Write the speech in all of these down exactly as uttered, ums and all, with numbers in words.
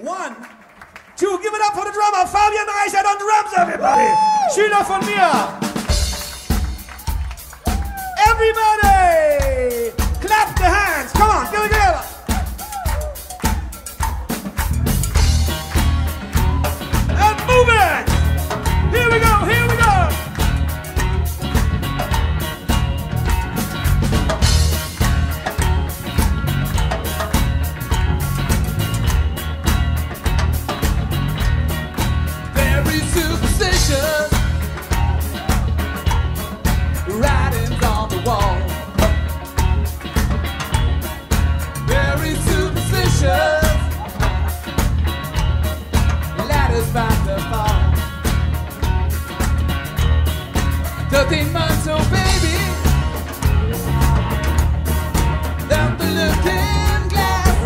One, two, give it up for the drummer, Fabian Reichert on drums, everybody! Woo! Schüler von mir! Everybody! Clap the hands, come on, give it together! And move it! Here we go, here we go! Thirteen months, oh baby, down the looking glass.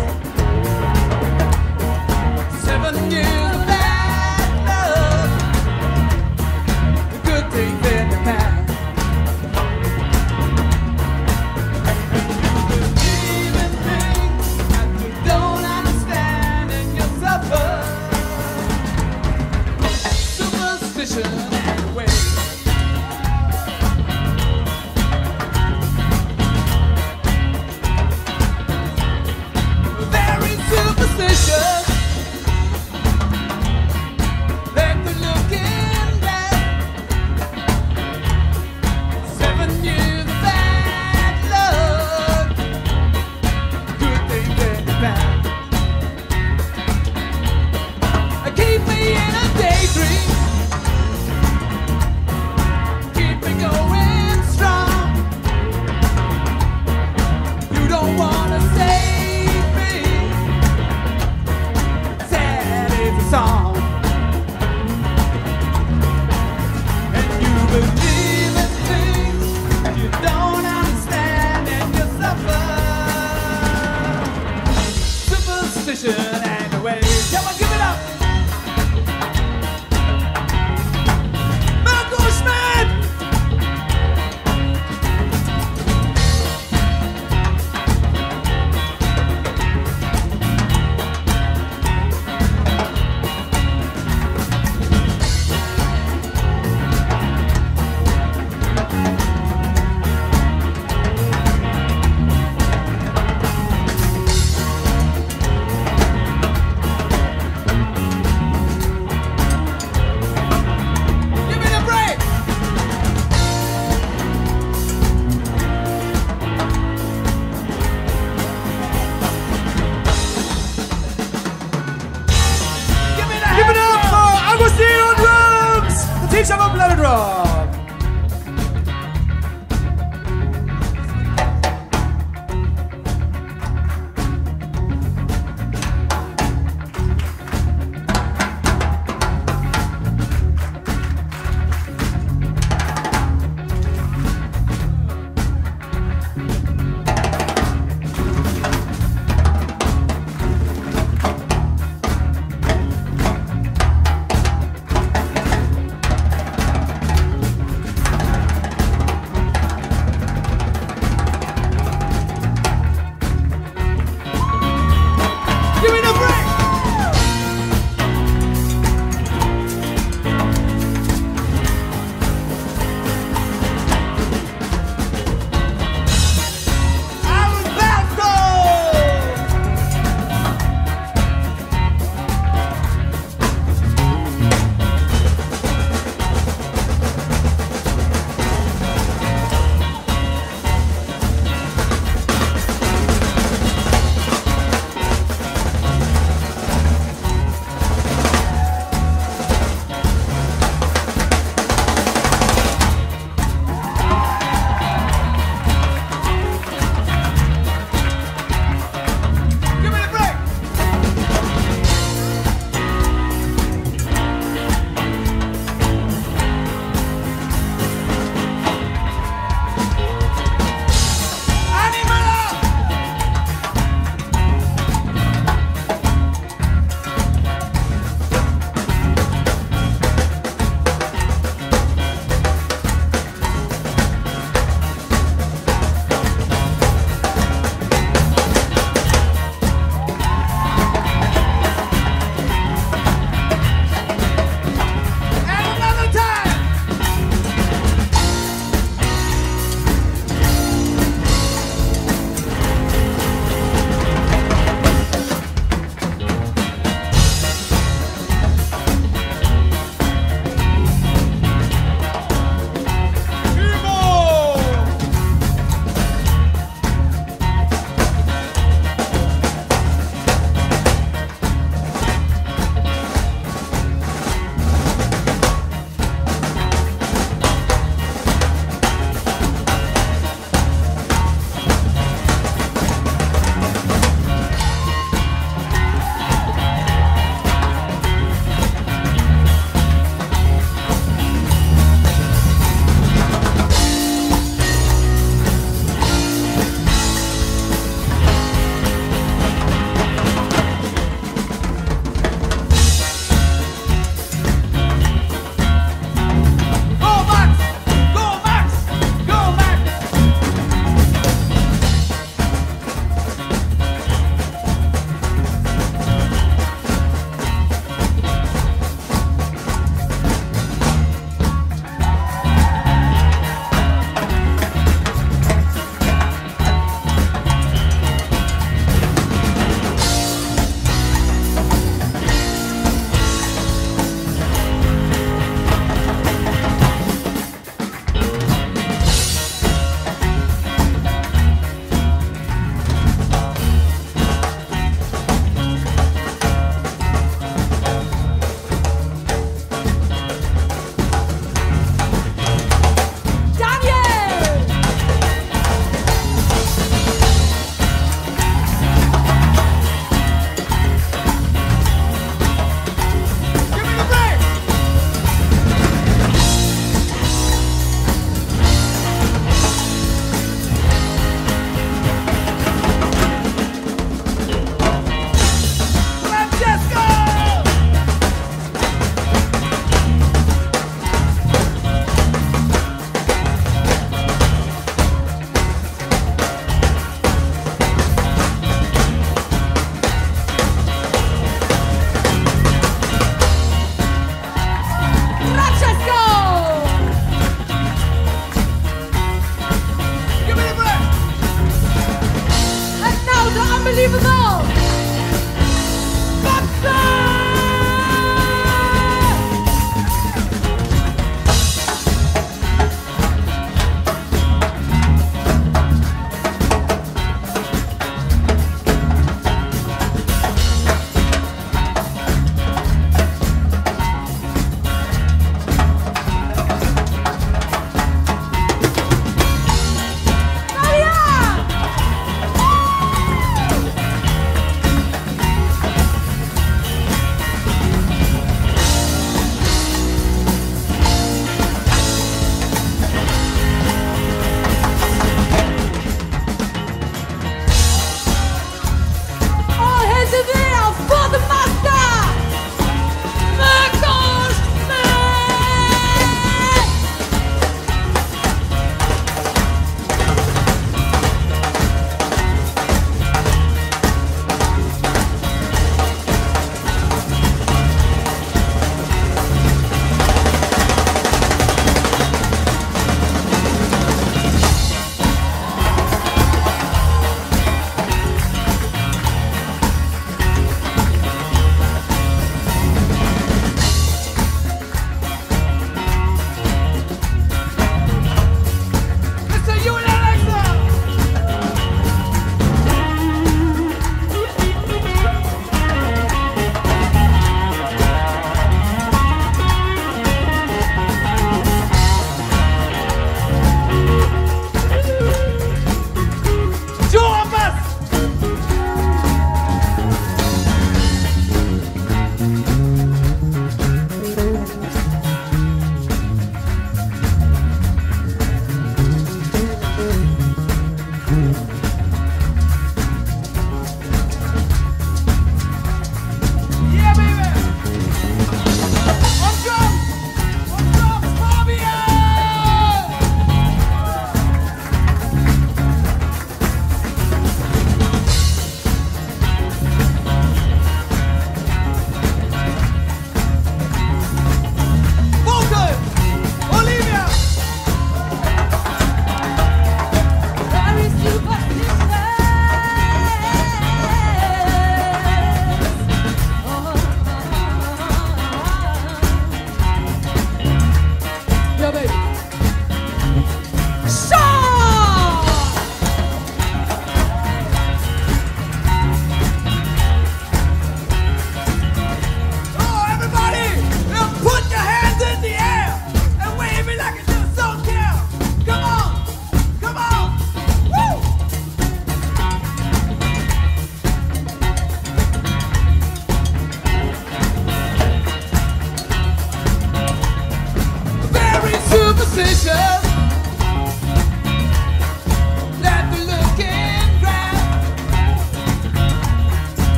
Seven years of bad love, the good things in the past. Even things that you don't understand, and you suffer superstition. And away, come on, give it up. Marco Schmidt. Let it drop.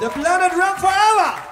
The planet run forever.